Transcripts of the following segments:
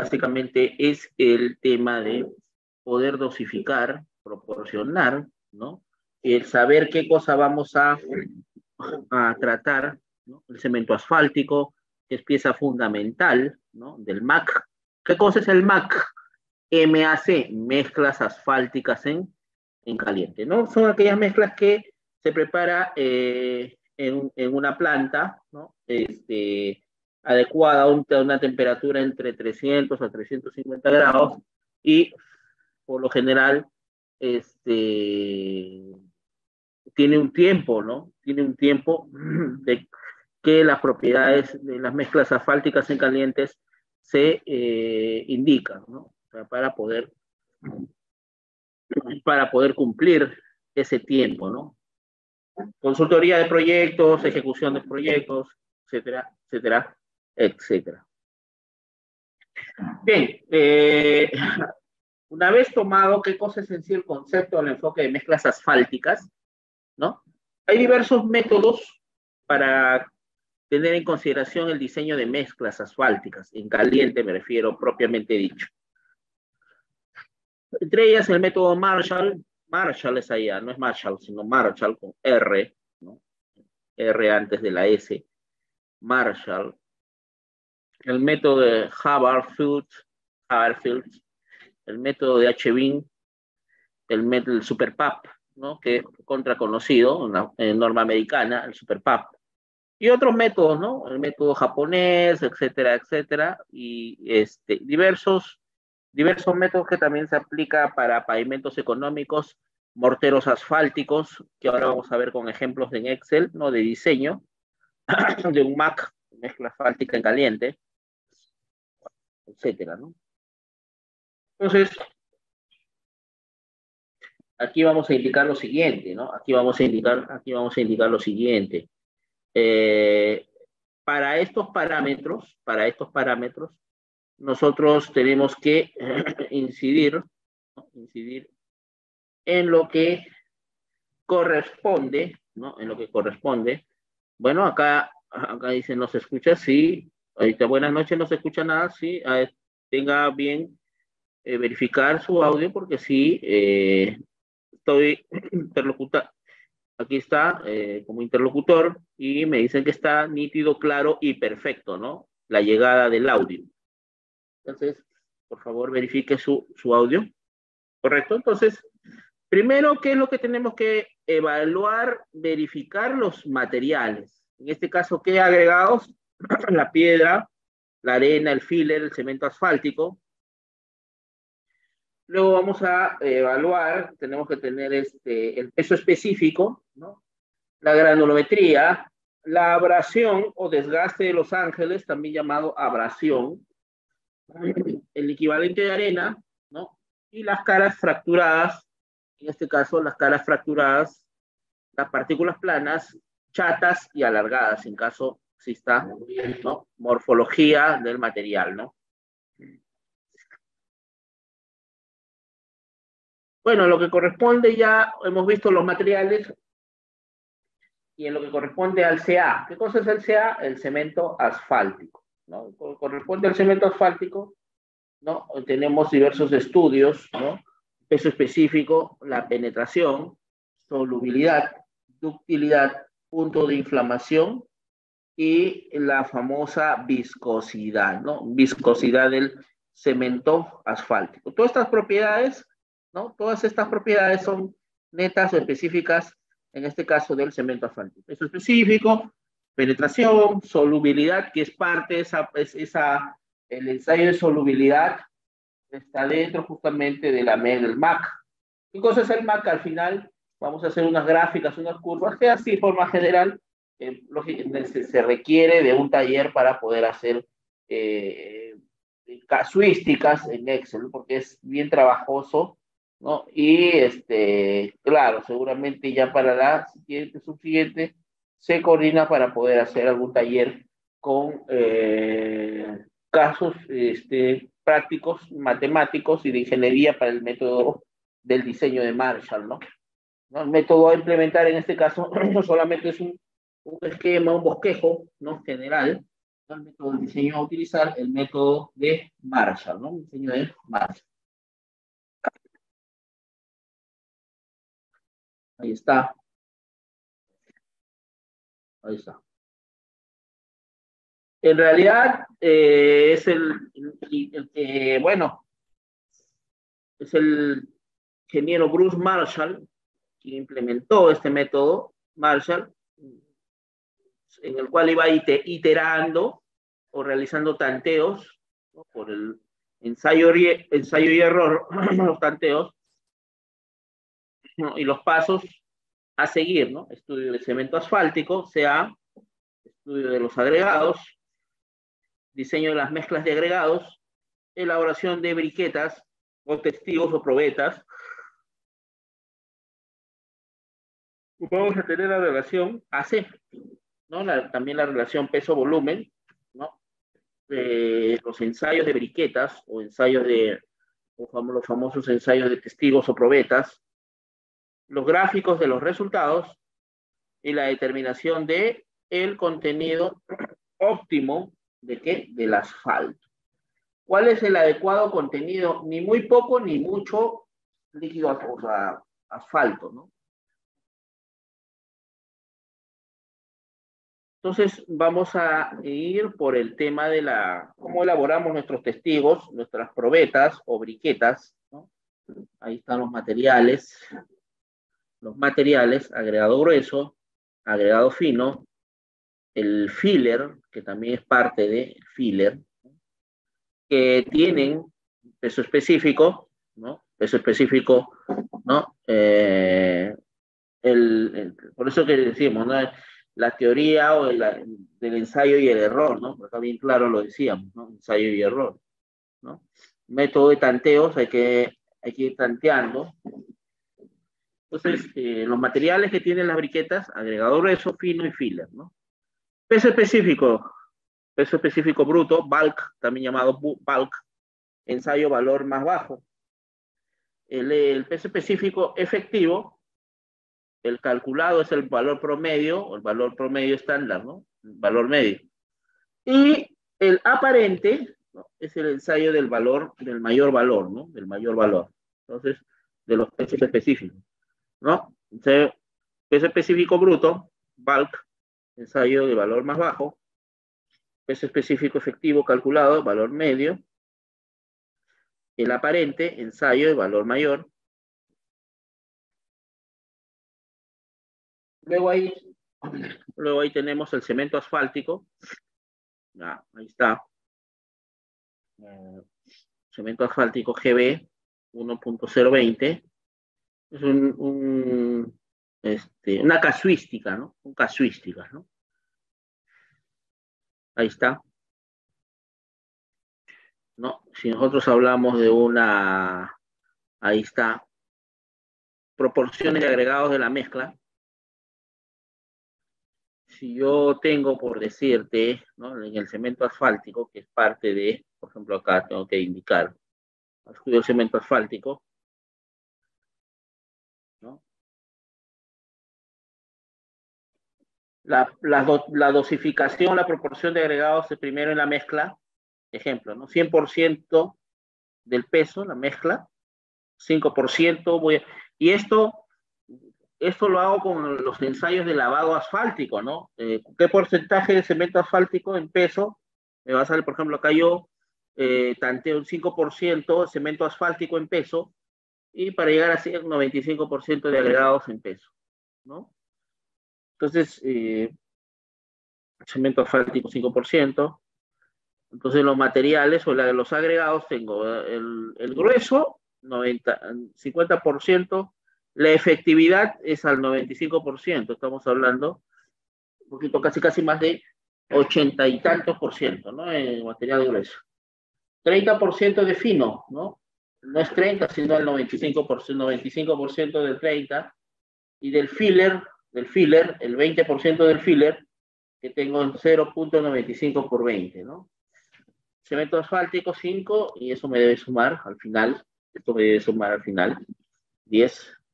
básicamente es el tema de poder dosificar, proporcionar, ¿no? El saber qué cosa vamos a tratar, ¿no? El cemento asfáltico, que es pieza fundamental, ¿no? Del MAC. ¿Qué cosa es el MAC? MAC, mezclas asfálticas en caliente, ¿no? Son aquellas mezclas que se prepara en una planta, ¿no? Adecuada a una temperatura entre 300 a 350 grados y por lo general tiene un tiempo, ¿no? Tiene un tiempo de que las propiedades de las mezclas asfálticas en calientes se indican, ¿no? O sea, para poder cumplir ese tiempo, ¿no? Consultoría de proyectos, ejecución de proyectos, etcétera, etcétera, etcétera. Bien, una vez tomado qué cosa es en sí el concepto del enfoque de mezclas asfálticas, ¿no? Hay diversos métodos para tener en consideración el diseño de mezclas asfálticas, en caliente me refiero propiamente dicho. Entre ellas el método Marshall, Marshall es allá, no es Marshall, sino Marshall con R, ¿no? R antes de la S, Marshall. El método de Havardfield, el método de HBIN, el método del SuperPAP, ¿no? Que es contraconocido en norma americana, el SuperPAP. Y otros métodos, ¿no? El método japonés, etcétera, etcétera, y diversos métodos que también se aplica para pavimentos económicos, morteros asfálticos, que ahora vamos a ver con ejemplos en Excel, ¿no? De diseño de un MAC, mezcla asfáltica en caliente, etcétera, ¿no? Entonces, aquí vamos a indicar lo siguiente, ¿no? Aquí vamos a indicar lo siguiente. Para estos parámetros, nosotros tenemos que incidir en lo que corresponde, ¿no? En lo que corresponde. Bueno, acá dicen, ¿nos escucha? Sí. Ahorita, buenas noches, ¿no se escucha nada? Sí. A ver, tenga bien verificar su audio, porque sí, estoy interlocutor. Aquí está, como interlocutor, y me dicen que está nítido, claro y perfecto, ¿no? La llegada del audio. Entonces, por favor, verifique su audio. ¿Correcto? Entonces, primero, ¿qué es lo que tenemos que evaluar? Verificar los materiales. En este caso, ¿qué agregados? La piedra, la arena, el filler, el cemento asfáltico. Luego vamos a evaluar, tenemos que tener el peso específico, ¿no? La granulometría, la abrasión o desgaste de Los Ángeles, también llamado abrasión, el equivalente de arena, ¿no? Y las caras fracturadas, en este caso las caras fracturadas, las partículas planas, chatas y alargadas, en caso exista, ¿no? Morfología del material, ¿no? Bueno, en lo que corresponde ya hemos visto los materiales y en lo que corresponde al CA. ¿Qué cosa es el CA? El cemento asfáltico, ¿no? Corresponde al cemento asfáltico, ¿no? Tenemos diversos estudios, ¿no? Peso específico, la penetración, solubilidad, ductilidad, punto de inflamación y la famosa viscosidad, ¿no? Viscosidad del cemento asfáltico. Todas estas propiedades, ¿no? Todas estas propiedades son netas o específicas, en este caso del cemento asfáltico. Peso específico, penetración, solubilidad, que es parte de el ensayo de solubilidad, está dentro justamente de del MAC. ¿Qué cosa es el MAC? Al final vamos a hacer unas gráficas, unas curvas, que así, por forma general, se requiere de un taller para poder hacer casuísticas en Excel, porque es bien trabajoso, ¿no? Y claro, seguramente ya para la subsiguiente se coordina para poder hacer algún taller con casos prácticos, matemáticos y de ingeniería para el método del diseño de Marshall, ¿no? El método a implementar en este caso no solamente es un esquema, un bosquejo, ¿no? General, el método del diseño a utilizar, el método de Marshall, ¿no? El diseño de Marshall. Ahí está. Ahí está. En realidad, es el que, bueno, es el ingeniero Bruce Marshall quien implementó este método Marshall, en el cual iba iterando o realizando tanteos, ¿no? Por el ensayo y error, los tanteos, ¿no? Y los pasos a seguir, ¿no? Estudio de cemento asfáltico, sea estudio de los agregados, diseño de las mezclas de agregados, elaboración de briquetas o testigos o probetas. Vamos a tener la relación AC, ¿no? También la relación peso-volumen, ¿no? Los ensayos de briquetas o ensayos de, los famosos ensayos de testigos o probetas, los gráficos de los resultados y la determinación de el contenido óptimo ¿de qué? Del asfalto. ¿Cuál es el adecuado contenido? Ni muy poco ni mucho líquido, o sea, asfalto, ¿no? Entonces vamos a ir por el tema de la cómo elaboramos nuestros testigos, nuestras probetas o briquetas, ¿no? Ahí están los materiales, agregado grueso, agregado fino, el filler, que también es parte del filler, ¿no? Que tienen peso específico, ¿no? Peso específico, ¿no? Por eso que decimos, ¿no? La teoría o del ensayo y el error, ¿no? Por acá bien claro lo decíamos, ¿no? Ensayo y error, ¿no? Método de tanteos, hay que ir tanteando. Entonces, los materiales que tienen las briquetas, agregado grueso, fino y filler, ¿no? Peso específico bruto, bulk, también llamado bulk, ensayo valor más bajo. El peso específico efectivo, el calculado es el valor promedio, o el valor promedio estándar, ¿no? El valor medio. Y el aparente, ¿no? Es el ensayo del valor, del mayor valor, ¿no? Del mayor valor. Entonces, de los pesos específicos, ¿no? Entonces, peso específico bruto, bulk, ensayo de valor más bajo, peso específico efectivo calculado, valor medio, el aparente, ensayo de valor mayor. Luego ahí tenemos el cemento asfáltico. Ah, ahí está. Cemento asfáltico GB 1.020. Es una casuística, ¿no? Un casuística, ¿no? Ahí está. No, si nosotros hablamos de una... Ahí está. Proporciones de agregados de la mezcla. Si yo tengo, por decirte, ¿no? En el cemento asfáltico, que es parte de, por ejemplo, acá tengo que indicar, estudio el cemento asfáltico, ¿no? La dosificación, la proporción de agregados es primero en la mezcla, ejemplo, ¿no? 100% del peso, la mezcla, 5% voy a... Y esto lo hago con los ensayos de lavado asfáltico, ¿no? ¿Qué porcentaje de cemento asfáltico en peso? Me va a salir, por ejemplo, acá yo tanteo un 5% de cemento asfáltico en peso y para llegar a un 95% de agregados en peso, ¿no? Entonces, cemento asfáltico 5%. Entonces, los materiales o los agregados tengo el grueso, 50%. La efectividad es al 95%, estamos hablando un poquito, casi más de 80 y tantos %, ¿no? En material grueso. 30% de fino, ¿no? No es 30, sino el 95%, 95% del 30%. Y del filler, el 20% del filler, que tengo en 0.95 por 20, ¿no? Cemento asfáltico 5, y eso me debe sumar al final, 10%.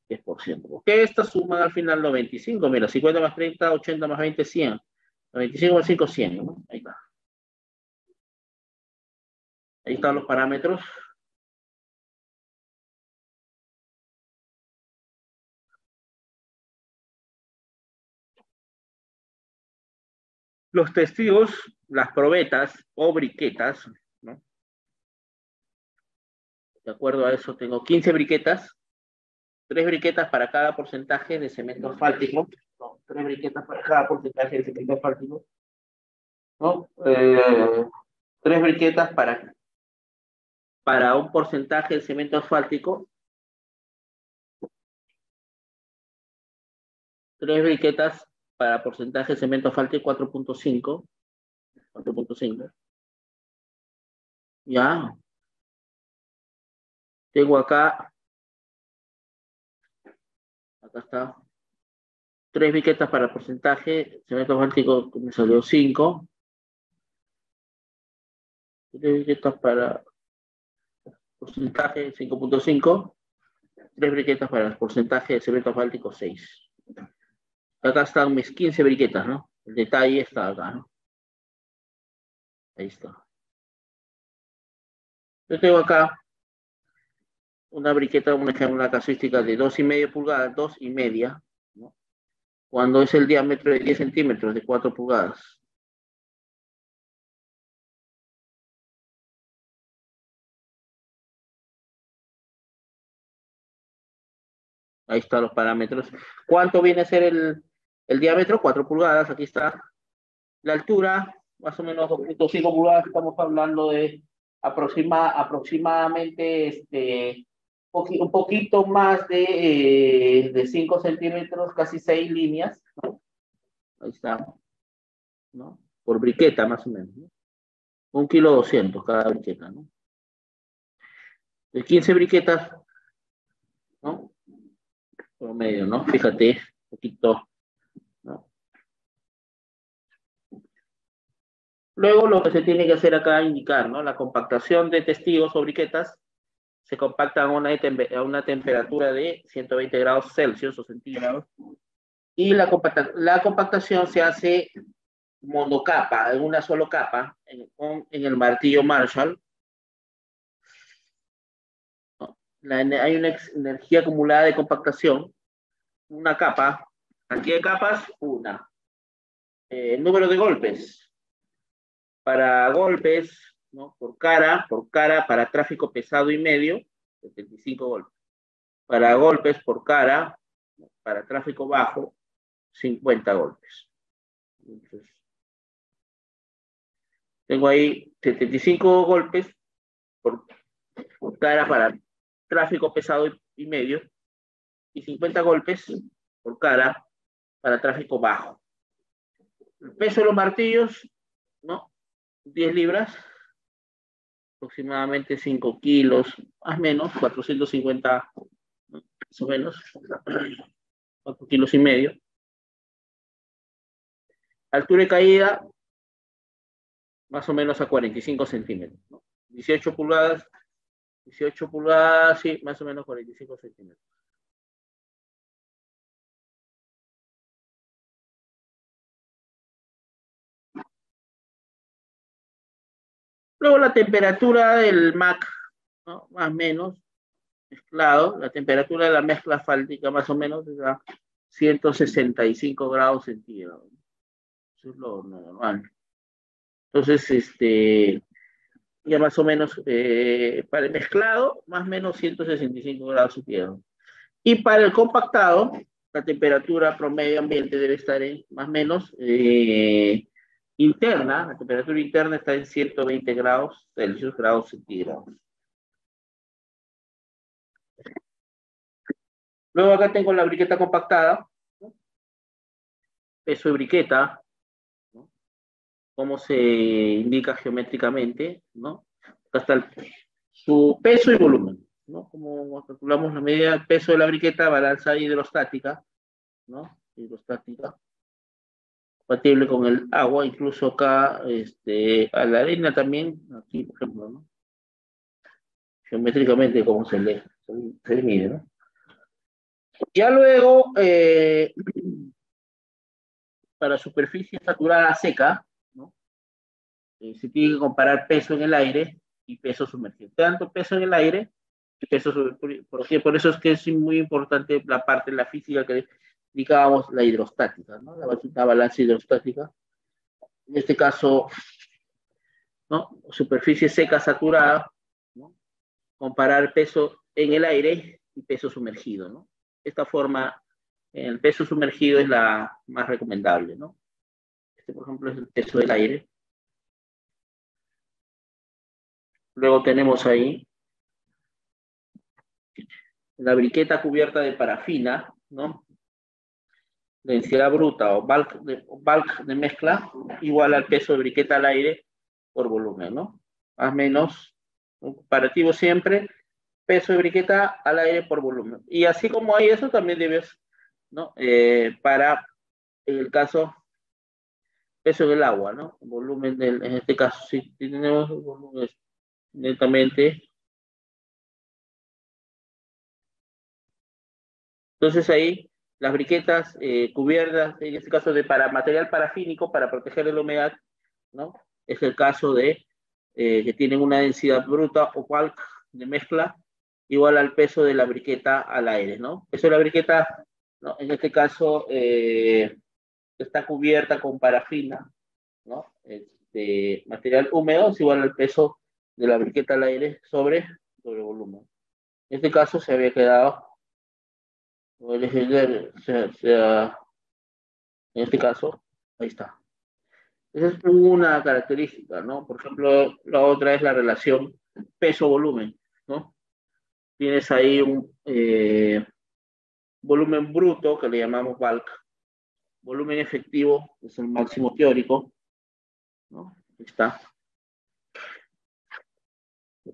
10%. ¿Por qué estas suman al final 95? Mira, 50 más 30, 80 más 20, 100. 95 más 5, 100, ¿no? Ahí está. Ahí están los parámetros. Los testigos, las probetas o briquetas, ¿no? De acuerdo a eso tengo 15 briquetas, 3 briquetas para cada porcentaje de cemento asfáltico, no, 3 briquetas para cada porcentaje de cemento asfáltico, ¿no? 3 briquetas para un porcentaje de cemento asfáltico, 3 briquetas para porcentaje de cemento asfáltico 4.5. Ya. Tengo acá. Acá está. 3 briquetas para porcentaje. Cemento asfáltico me salió 5. 3 briquetas para porcentaje 5.5. 3 briquetas para porcentaje de cemento asfáltico 6. Acá están mis 15 briquetas, ¿no? El detalle está acá, ¿no? Ahí está. Yo tengo acá una briqueta, una casuística de 2,5 pulgadas, 2,5, ¿no? Cuando es el diámetro de 10 centímetros, de 4 pulgadas. Ahí están los parámetros. ¿Cuánto viene a ser el diámetro? 4 pulgadas, aquí está. La altura, más o menos 2.5 pulgadas, estamos hablando de aproximadamente un poquito más de 5 centímetros, casi 6 líneas, ¿no? Ahí está, ¿no? Por briqueta, más o menos, ¿no? 1,2 kilos cada briqueta, ¿no? De 15 briquetas, ¿no? Promedio, ¿no? Fíjate, un poquito, ¿no? Luego lo que se tiene que hacer acá es indicar, ¿no? La compactación de testigos o briquetas se compactan a una temperatura de 120 grados Celsius o centígrados. Y la compactación se hace monocapa, en una sola capa, en el martillo Marshall. Hay una energía acumulada de compactación, una capa, aquí hay capas, una. Número de golpes, para golpes, ¿no? Por cara, para tráfico pesado y medio, 75 golpes. Para golpes por cara, para tráfico bajo, 50 golpes. Entonces, tengo ahí 75 golpes por cara para tráfico pesado y medio, y 50 golpes por cara para tráfico bajo. El peso de los martillos, ¿no? 10 libras, aproximadamente 5 kilos, más o menos, 450, más o menos, 4,5 kilos. Altura de caída, más o menos a 45 centímetros, ¿no? 18 pulgadas. 18 pulgadas, sí, más o menos 45 centímetros. Luego la temperatura del MAC, ¿no? Más o menos, mezclado. La temperatura de la mezcla asfáltica, más o menos, es a 165 grados centígrados. Eso es lo normal. Entonces, ya más o menos, para el mezclado, más o menos 165 grados centígrados. Y para el compactado, la temperatura promedio ambiente debe estar en, más o menos, interna, la temperatura interna está en 120 grados Celsius, grados centígrados. Luego acá tengo la briqueta compactada, ¿no? Peso de briqueta, cómo se indica geométricamente, ¿no? Hasta su peso y volumen, ¿no? Como calculamos la medida del peso de la briqueta, balanza hidrostática, ¿no? Hidrostática, compatible con el agua, incluso acá, a la arena también, aquí, por ejemplo, ¿no? Geométricamente, cómo se mide, ¿no? Ya luego, para superficie saturada seca, se tiene que comparar peso en el aire y peso sumergido. Tanto peso en el aire y peso sumergido. Por eso es que es muy importante la parte de la física que indicábamos, la hidrostática, ¿no? La balanza hidrostática. En este caso, ¿no? Superficie seca saturada, ¿no? Comparar peso en el aire y peso sumergido, ¿no? Esta forma, el peso sumergido es la más recomendable, ¿no? Este, por ejemplo, es el peso del aire. Luego tenemos ahí la briqueta cubierta de parafina, ¿no? Densidad bruta o bulk de mezcla igual al peso de briqueta al aire por volumen, ¿no? Más menos, un comparativo siempre, peso de briqueta al aire por volumen. Y así como hay eso, también debes, ¿no? Para, en el caso, peso del agua, ¿no? Volumen del, en este caso, si tenemos volumen netamente. Entonces ahí, las briquetas cubiertas, en este caso de material parafínico para proteger de la humedad, ¿no? Es el caso de que tienen una densidad bruta o bulk de mezcla igual al peso de la briqueta al aire, ¿no? Peso de la briqueta, ¿no? En este caso está cubierta con parafina, ¿no? Este, material húmedo es igual al peso de la briqueta al aire sobre volumen. En este caso se había quedado, en este caso, ahí está. Esa es una característica, ¿no? Por ejemplo, la otra es la relación peso-volumen, ¿no? Tienes ahí un volumen bruto, que le llamamos bulk. Volumen efectivo, que es el máximo teórico, ¿no? Ahí está.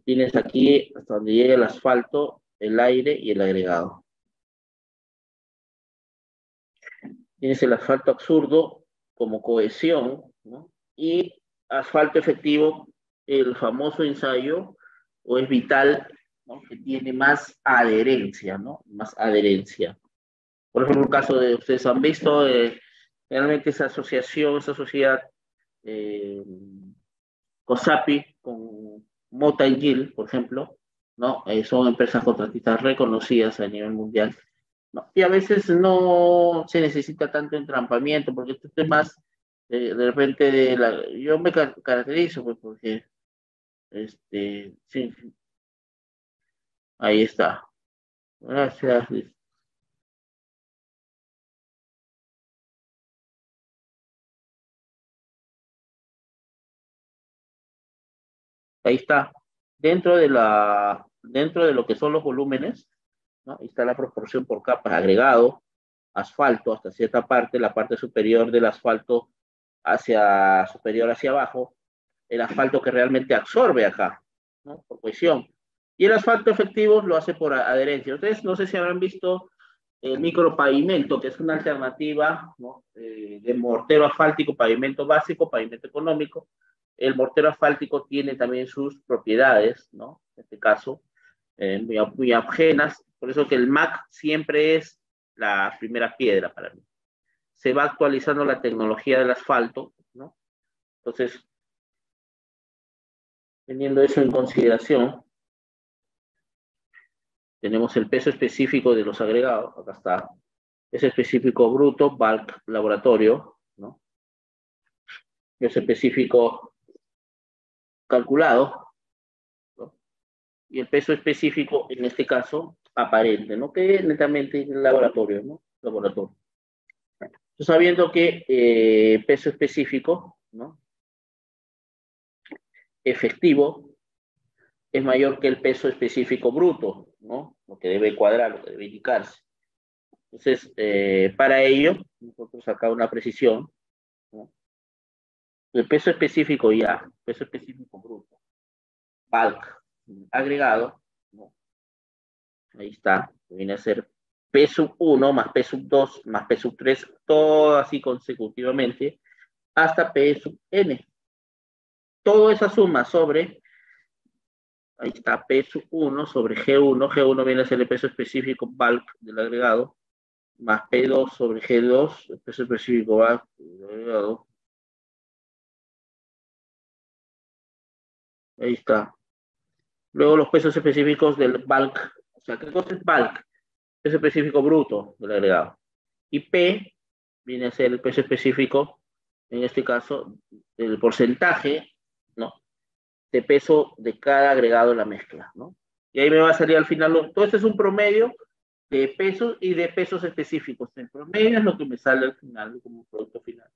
Tienes aquí hasta donde llega el asfalto, el aire y el agregado. Tienes el asfalto absurdo como cohesión, ¿no? Y asfalto efectivo, el famoso ensayo, o es vital, ¿no? Que tiene más adherencia, ¿no? Más adherencia. Por ejemplo, el caso de ustedes han visto, realmente esa asociación, esa sociedad COSAPI con Mota Gil, por ejemplo, ¿no? Son empresas contratistas reconocidas a nivel mundial, ¿no? Y a veces no se necesita tanto entrampamiento, porque estos temas de repente, yo me caracterizo, pues, porque, sí, ahí está. Gracias. Ahí está. Dentro de lo que son los volúmenes, ¿no? Ahí está la proporción por capas, agregado, asfalto hasta cierta parte, la parte superior del asfalto hacia superior hacia abajo, el asfalto que realmente absorbe acá, ¿no? Por cohesión. Y el asfalto efectivo lo hace por adherencia. Ustedes no sé si habrán visto el micropavimento, que es una alternativa, ¿no? De mortero asfáltico, pavimento básico, pavimento económico. El mortero asfáltico tiene también sus propiedades, ¿no? En este caso, muy ajenas. Por eso que el MAC siempre es la primera piedra para mí. Se va actualizando la tecnología del asfalto, ¿no? Entonces, teniendo eso en consideración, tenemos el peso específico de los agregados. Acá está. Es específico bruto, bulk, laboratorio, ¿no? Es específico calculado, ¿no? Y el peso específico, en este caso, aparente, ¿no? Que netamente es el laboratorio, ¿no? Laboratorio. Entonces, sabiendo que peso específico, ¿no? Efectivo es mayor que el peso específico bruto, ¿no? Lo que debe cuadrar, lo que debe indicarse. Entonces, para ello, nosotros acá una precisión, ¿no? El peso específico ya, peso específico bruto, bulk, agregado, ¿no? Ahí está, viene a ser P1 más P2 más P3, todo así consecutivamente, hasta Pn. Toda esa suma sobre, ahí está, P1 sobre G1, G1 viene a ser el peso específico bulk del agregado, más P2 sobre G2, el peso específico bulk del agregado. Ahí está, Luego los pesos específicos del bulk. O sea, ¿qué cosa es bulk? Peso específico bruto del agregado. Y P viene a ser el peso específico, en este caso, el porcentaje, ¿no?, de peso de cada agregado en la mezcla, ¿no? Y ahí me va a salir al final, todo esto es un promedio de pesos y de pesos específicos. El promedio es lo que me sale al final como producto final.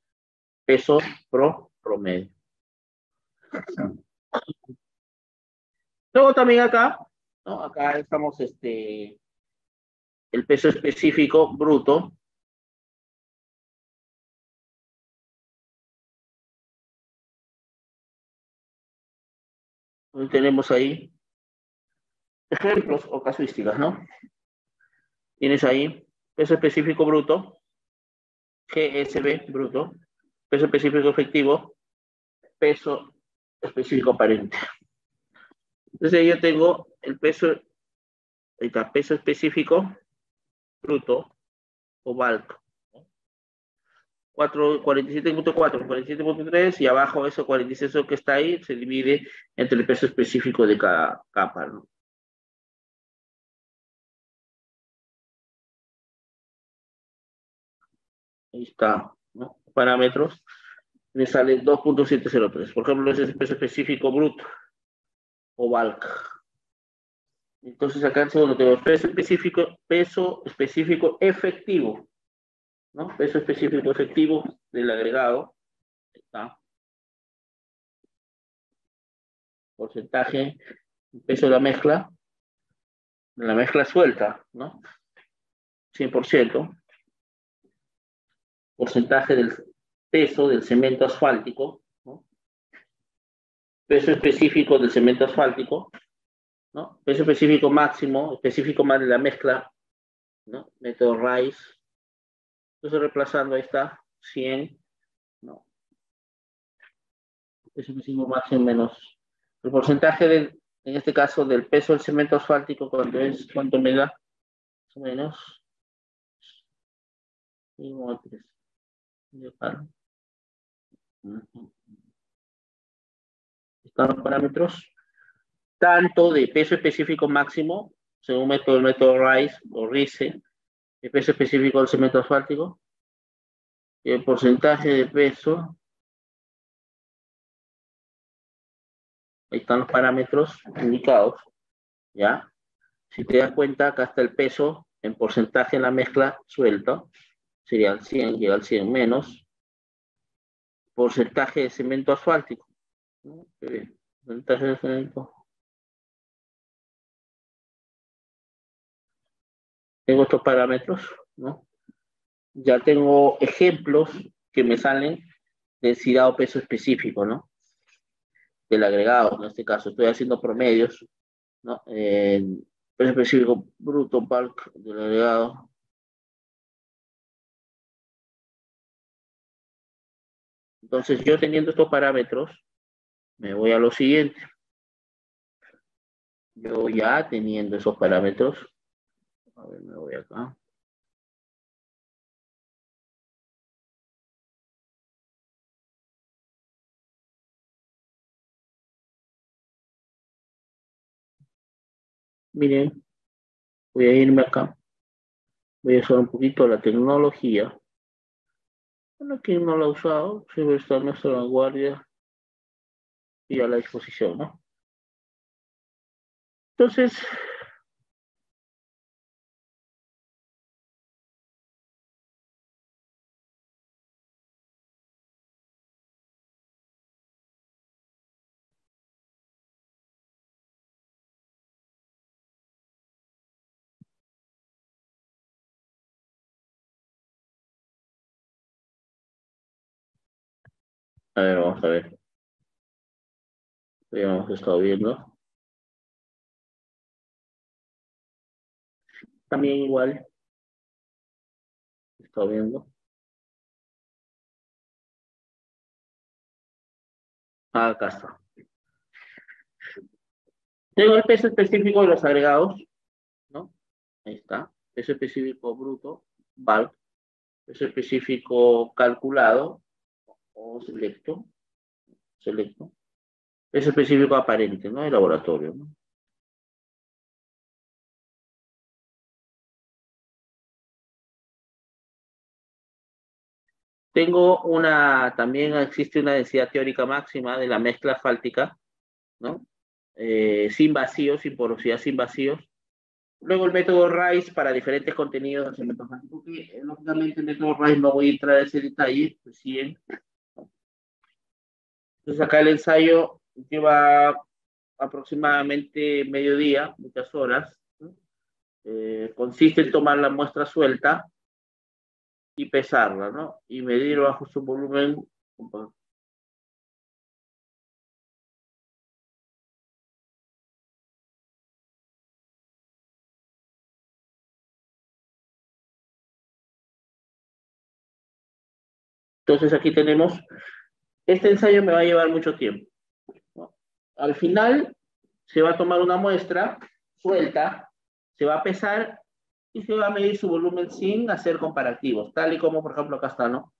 Peso pro promedio. Luego también acá, ¿no?, acá estamos el peso específico bruto. Hoy tenemos ahí ejemplos o casuísticas, ¿no? Tienes ahí peso específico bruto, GSB bruto, peso específico efectivo, peso específico aparente. Entonces ahí yo tengo el peso, ahí está, peso específico bruto o bulk, ¿no? 47.4, 47.3 y abajo eso 46 que está ahí se divide entre el peso específico de cada capa, ¿no? Ahí está, ¿no? Parámetros, me sale 2.703. Por ejemplo, ese es el peso específico bruto o bulk. Entonces acá en segundo tengo peso específico efectivo, ¿no? Peso específico efectivo del agregado. Ahí está. Porcentaje, peso de la mezcla suelta, ¿no? 100%. Porcentaje del peso del cemento asfáltico, ¿no? Peso específico del cemento asfáltico, ¿no? Peso específico máximo, específico más de la mezcla, ¿no? Método RICE. Entonces reemplazando, ahí está, 100, ¿no? Peso específico máximo menos el porcentaje del, en este caso, del peso del cemento asfáltico, ¿cuánto es? ¿Cuánto me da? Más o menos. 1,3. Están los parámetros tanto de peso específico máximo según el método RICE o RICE, el peso específico del cemento asfáltico, el porcentaje de peso. Ahí están los parámetros indicados, ¿ya? Si te das cuenta, acá está el peso en porcentaje en la mezcla suelta, sería el 100, llega al 100 menos porcentaje de cemento asfáltico, ¿no? Porcentaje de cemento. Tengo estos parámetros, ¿no? Ya tengo ejemplos que me salen densidad o peso específico, ¿no?, del agregado. En este caso estoy haciendo promedios, ¿no? Peso específico bruto, bulk del agregado. Entonces, yo teniendo estos parámetros, me voy a lo siguiente. Yo ya teniendo esos parámetros, a ver, me voy acá. Miren, voy a irme acá. Voy a usar un poquito la tecnología. Bueno, quien no la ha usado, siempre está en nuestra vanguardia y a la disposición, ¿no? Entonces, a ver, vamos a ver. Ya hemos estado viendo. También igual. He estado viendo. Ah, acá está. Tengo el peso específico de los agregados, ¿no? Ahí está. Peso específico bruto, bulk. Peso específico calculado o selecto, peso específico aparente, ¿no?, de laboratorio, ¿no? También existe una densidad teórica máxima de la mezcla asfáltica, ¿no? Sin vacíos, sin porosidad, sin vacíos. Luego el método RICE para diferentes contenidos de cemento asfáltico, que lógicamente el método RICE no voy a entrar a ese detalle, pues siguen. Entonces acá el ensayo lleva aproximadamente mediodía, muchas horas. Consiste en tomar la muestra suelta y pesarla, ¿no? Y medir bajo su volumen. Entonces aquí tenemos, este ensayo me va a llevar mucho tiempo. Al final se va a tomar una muestra suelta, se va a pesar y se va a medir su volumen sin hacer comparativos, tal y como por ejemplo acá está, ¿no?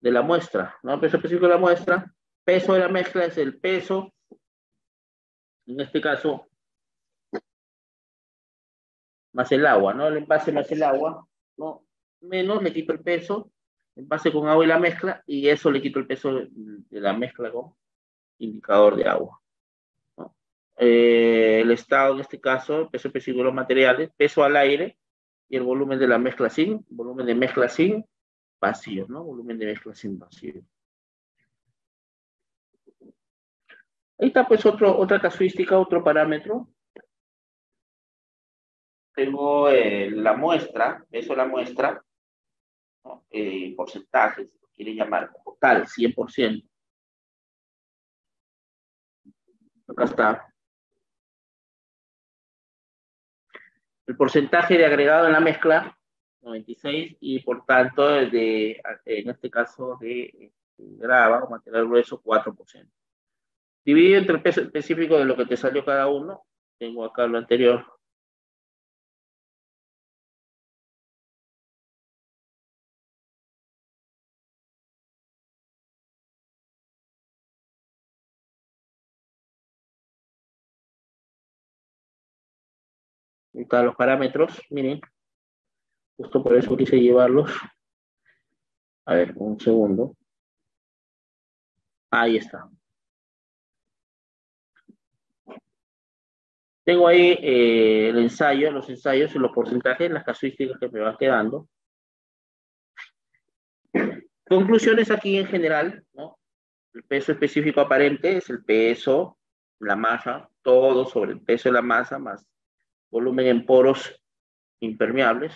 De la muestra, ¿no? Peso específico de la muestra, peso de la mezcla es el peso, en este caso, más el agua, ¿no? El envase más el agua, ¿no? Menos, le quito el peso, envase con agua y la mezcla, y eso le quito el peso de la mezcla con indicador de agua. El estado en este caso, peso específico de los materiales, peso al aire y el volumen de la mezcla sin, volumen de mezcla sin vacío, ¿no? Volumen de mezcla sin vacío. Ahí está pues otra casuística, otro parámetro. Tengo la muestra, peso de la muestra, ¿no? Porcentaje, si lo quieren llamar, total, 100%. Acá está. El porcentaje de agregado en la mezcla, 96, y por tanto, en este caso, de grava o material grueso, 4%. Dividido entre el peso específico de lo que te salió cada uno, tengo acá lo anterior. Están los parámetros, miren, justo por eso quise llevarlos. A ver, un segundo. Ahí está. Tengo ahí el ensayo, los ensayos y los porcentajes, las casuísticas que me van quedando. Conclusiones aquí en general, ¿no? El peso específico aparente es el peso, la masa, todo sobre el peso de la masa más volumen en poros impermeables.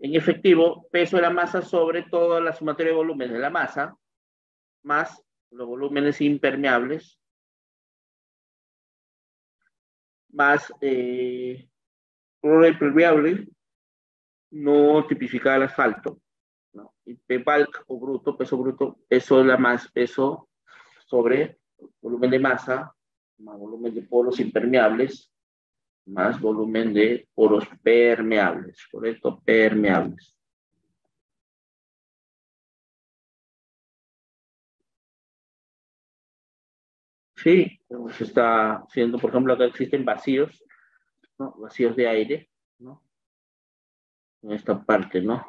En efectivo, peso de la masa sobre toda la sumatoria de volúmenes de la masa, más los volúmenes impermeables, más cloro impermeable no tipificada al asfalto, ¿no? Y P-Bulk o bruto, peso de la masa, peso sobre volumen de masa, más volumen de poros impermeables, más volumen de poros permeables, correcto, permeables. Sí, se está haciendo, por ejemplo, acá existen vacíos, ¿no? Vacíos de aire, ¿no? En esta parte, ¿no?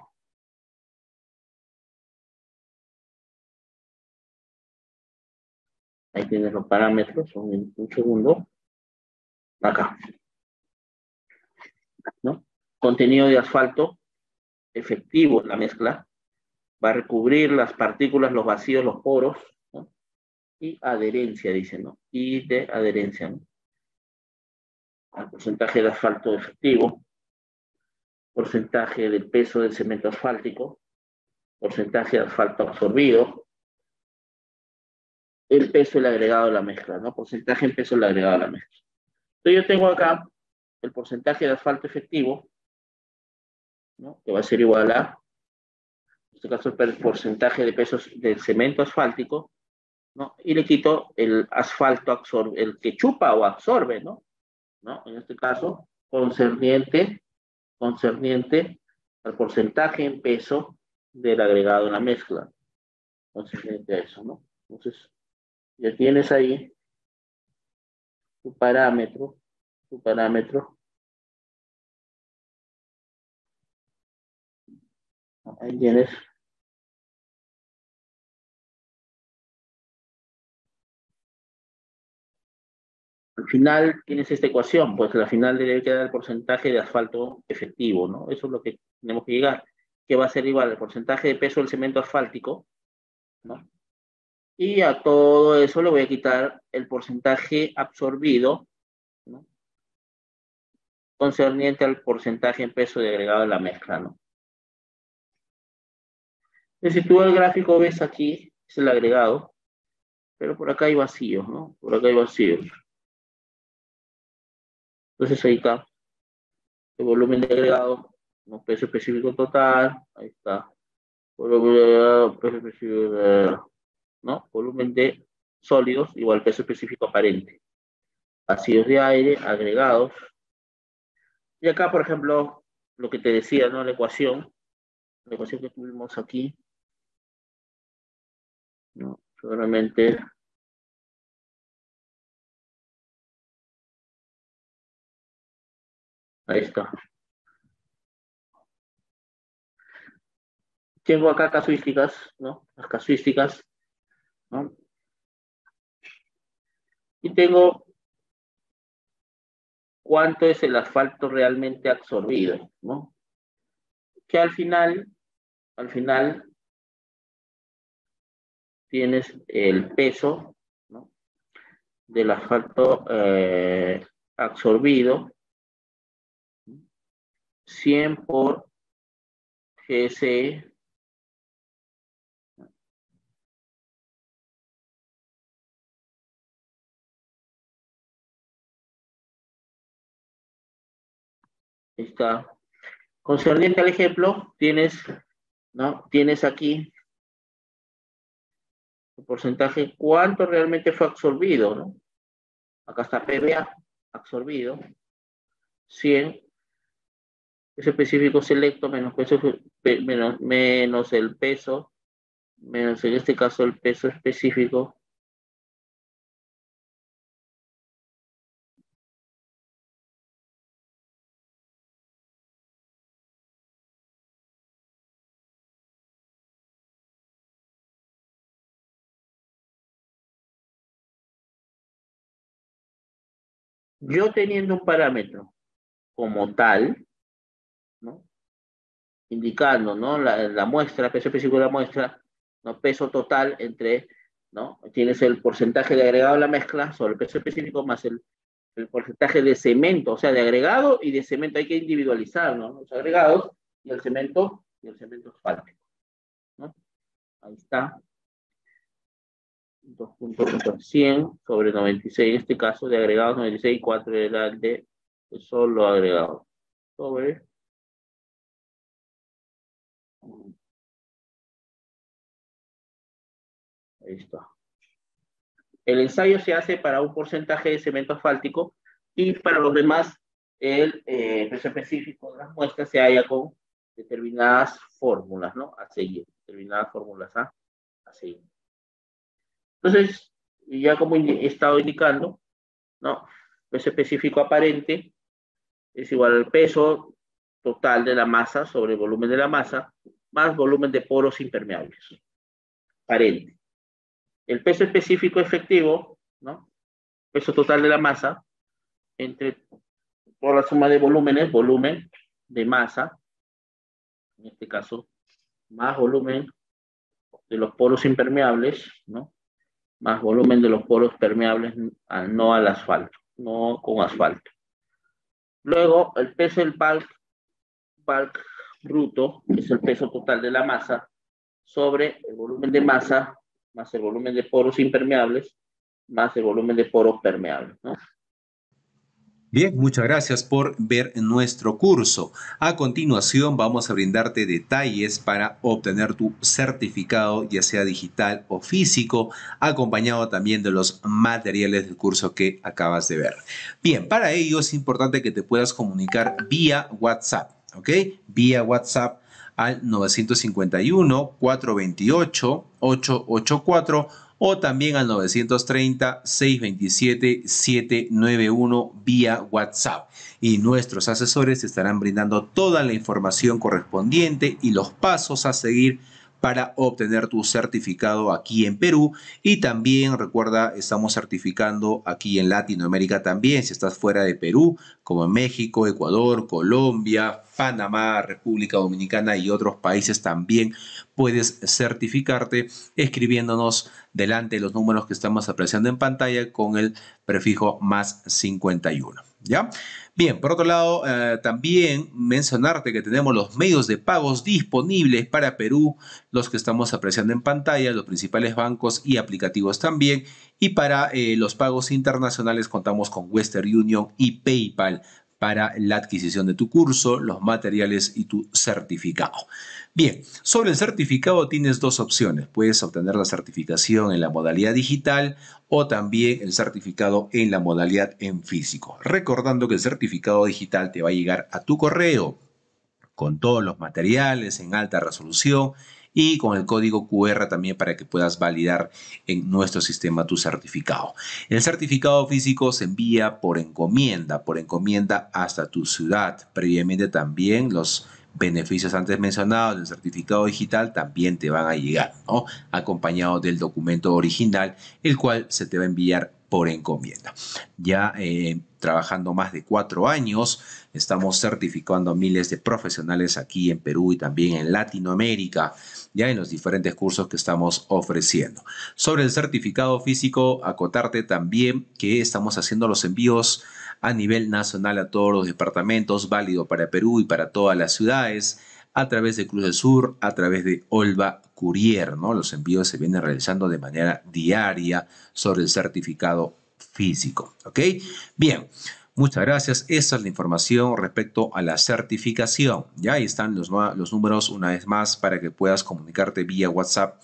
Ahí tienes los parámetros, son un segundo. Acá. ¿No? Contenido de asfalto efectivo en la mezcla. Va a recubrir las partículas, los vacíos, los poros, ¿no? Y adherencia, dice, ¿no? Y de adherencia, ¿no? Al porcentaje de asfalto efectivo. Porcentaje del peso del cemento asfáltico. Porcentaje de asfalto absorbido. El peso del agregado de la mezcla, ¿no? Porcentaje en peso del agregado de la mezcla. Entonces yo tengo acá el porcentaje de asfalto efectivo, ¿no? Que va a ser igual a, en este caso, el porcentaje de pesos del cemento asfáltico, ¿no? Y le quito el asfalto absorbe, el que chupa o absorbe, ¿no? ¿No? En este caso, concerniente al porcentaje en peso del agregado de la mezcla. Concerniente a eso, ¿no? Entonces, ya tienes ahí tu parámetro. A ver, Jennifer. Al final tienes esta ecuación, pues al final debe quedar el porcentaje de asfalto efectivo, ¿no? Eso es lo que tenemos que llegar, que va a ser igual al porcentaje de peso del cemento asfáltico, ¿no? Y a todo eso le voy a quitar el porcentaje absorbido, ¿no?, concerniente al porcentaje en peso de agregado de la mezcla, ¿no? Entonces, si tú el gráfico ves aquí, es el agregado, pero por acá hay vacíos, ¿no? Por acá hay vacíos. Entonces ahí está el volumen de agregado, ¿no?, peso específico total, ahí está, volumen de agregado, peso específico, ¿no?, volumen de sólidos igual peso específico aparente, vacíos de aire, agregados. Y acá, por ejemplo, lo que te decía, ¿no?, la ecuación que tuvimos aquí, ¿no?, seguramente... Ahí está. Tengo acá casuísticas, ¿no? Las casuísticas, ¿no? Y tengo cuánto es el asfalto realmente absorbido, ¿no? Que al final tienes el peso, ¿no?, del asfalto absorbido, 100 por GSE está. Concerniente al ejemplo, tienes, ¿no?, tienes aquí el porcentaje, cuánto realmente fue absorbido, ¿no? Acá está PBA, absorbido, 100. Peso específico selecto menos el peso, menos en este caso el peso específico. Yo teniendo un parámetro como tal, ¿no?, indicando, ¿no?, la muestra, peso específico de la muestra, ¿no?, peso total entre, ¿no?, tienes el porcentaje de agregado a la mezcla sobre el peso específico más el porcentaje de cemento, o sea, de agregado y de cemento, hay que individualizar, ¿no?, los agregados y el cemento asfáltico, ¿no? Ahí está. 2.100 sobre 96, en este caso de agregados 96 y 4 era de solo agregado sobre 1. Ahí está. El ensayo se hace para un porcentaje de cemento asfáltico y para los demás el peso específico de las muestras se halla con determinadas fórmulas, ¿no?, a seguir, determinadas fórmulas a seguir. Entonces, ya como he estado indicando, ¿no?, peso específico aparente es igual al peso total de la masa sobre el volumen de la masa, más volumen de poros impermeables, aparente. El peso específico efectivo, ¿no?, peso total de la masa, por la suma de volúmenes, volumen de masa, en este caso, más volumen de los poros impermeables, ¿no?, más volumen de los poros permeables no con asfalto. Luego, el peso del bulk bruto, que es el peso total de la masa, sobre el volumen de masa, más el volumen de poros impermeables, más el volumen de poros permeables, ¿no? Bien, muchas gracias por ver nuestro curso. A continuación vamos a brindarte detalles para obtener tu certificado, ya sea digital o físico, acompañado también de los materiales del curso que acabas de ver. Bien, para ello es importante que te puedas comunicar vía WhatsApp, ¿ok? Vía WhatsApp al 951 428 884 o también al 930-627-791 vía WhatsApp. Y nuestros asesores estarán brindando toda la información correspondiente y los pasos a seguir para obtener tu certificado aquí en Perú. Y también recuerda, estamos certificando aquí en Latinoamérica también, si estás fuera de Perú, como en México, Ecuador, Colombia, Panamá, República Dominicana y otros países, también puedes certificarte escribiéndonos delante de los números que estamos apreciando en pantalla con el prefijo más 51. ¿Ya? Bien, por otro lado, también mencionarte que tenemos los medios de pagos disponibles para Perú, los que estamos apreciando en pantalla, los principales bancos y aplicativos también. Y para los pagos internacionales contamos con Western Union y PayPal para la adquisición de tu curso, los materiales y tu certificado. Bien, sobre el certificado tienes dos opciones. Puedes obtener la certificación en la modalidad digital o también el certificado en la modalidad en físico. Recordando que el certificado digital te va a llegar a tu correo con todos los materiales en alta resolución y con el código QR también para que puedas validar en nuestro sistema tu certificado. El certificado físico se envía por encomienda hasta tu ciudad. Previamente también los beneficios antes mencionados del certificado digital también te van a llegar, ¿no? Acompañado del documento original, el cual se te va a enviar por encomienda. Ya trabajando más de 4 años, estamos certificando a miles de profesionales aquí en Perú y también en Latinoamérica, ya en los diferentes cursos que estamos ofreciendo. Sobre el certificado físico, acotarte también que estamos haciendo los envíos a nivel nacional a todos los departamentos, válido para Perú y para todas las ciudades, a través de Cruz del Sur, a través de Olva Curier, ¿no? Los envíos se vienen realizando de manera diaria sobre el certificado físico, ¿ok? Bien, muchas gracias. Esa es la información respecto a la certificación. Ya ahí están los números una vez más para que puedas comunicarte vía WhatsApp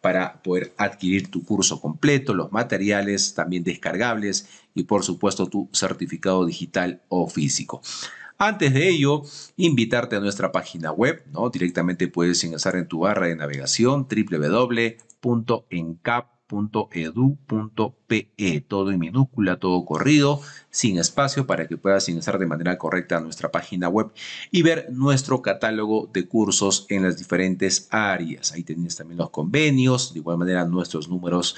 para poder adquirir tu curso completo, los materiales también descargables y, por supuesto, tu certificado digital o físico. Antes de ello, invitarte a nuestra página web, ¿no? Directamente puedes ingresar en tu barra de navegación www.encap.edu.pe, todo en minúscula, todo corrido, sin espacio, para que puedas ingresar de manera correcta a nuestra página web y ver nuestro catálogo de cursos en las diferentes áreas. Ahí tienes también los convenios, de igual manera nuestros números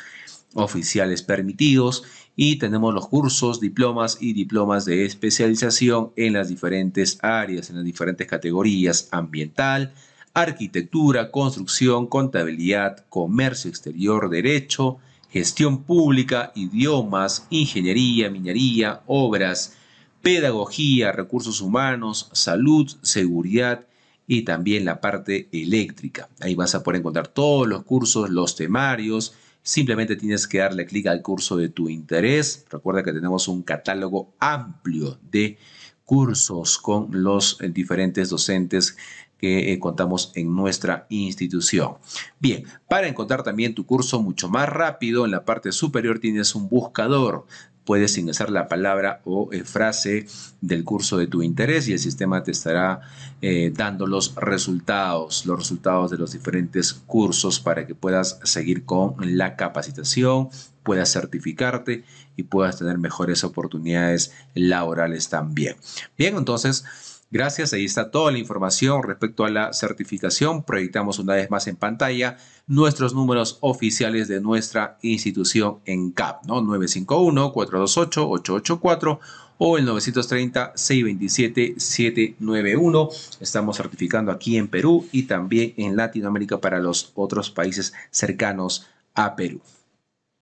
oficiales permitidos, y tenemos los cursos, diplomas y diplomas de especialización en las diferentes áreas, en las diferentes categorías: ambiental, arquitectura, construcción, contabilidad, comercio exterior, derecho, gestión pública, idiomas, ingeniería, minería, obras, pedagogía, recursos humanos, salud, seguridad y también la parte eléctrica. Ahí vas a poder encontrar todos los cursos, los temarios. Simplemente tienes que darle clic al curso de tu interés. Recuerda que tenemos un catálogo amplio de cursos con los diferentes docentes que contamos en nuestra institución. Bien, para encontrar también tu curso mucho más rápido, en la parte superior tienes un buscador. Puedes ingresar la palabra o frase del curso de tu interés y el sistema te estará dando los resultados de los diferentes cursos para que puedas seguir con la capacitación, puedas certificarte y puedas tener mejores oportunidades laborales también. Bien, entonces, gracias. Ahí está toda la información respecto a la certificación. Proyectamos una vez más en pantalla nuestros números oficiales de nuestra institución ENCAP, ¿no? 951-428-884 o el 930-627-791. Estamos certificando aquí en Perú y también en Latinoamérica para los otros países cercanos a Perú.